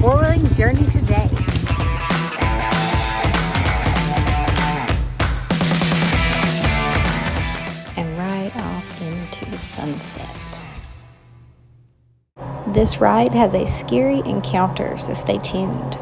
boring journey today. And ride off into the sunset. This ride has a scary encounter, so stay tuned.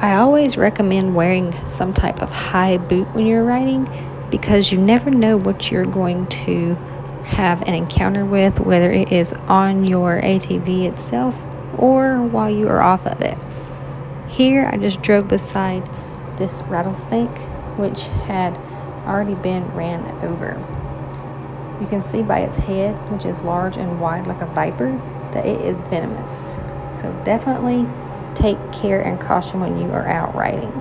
I always recommend wearing some type of high boot when you're riding, because you never know what you're going to have an encounter with, whether it is on your ATV itself or while you are off of it. Here I just drove beside this rattlesnake, which had already been ran over. You can see by its head, which is large and wide like a viper, that it is venomous. So definitely take care and caution when you are out riding.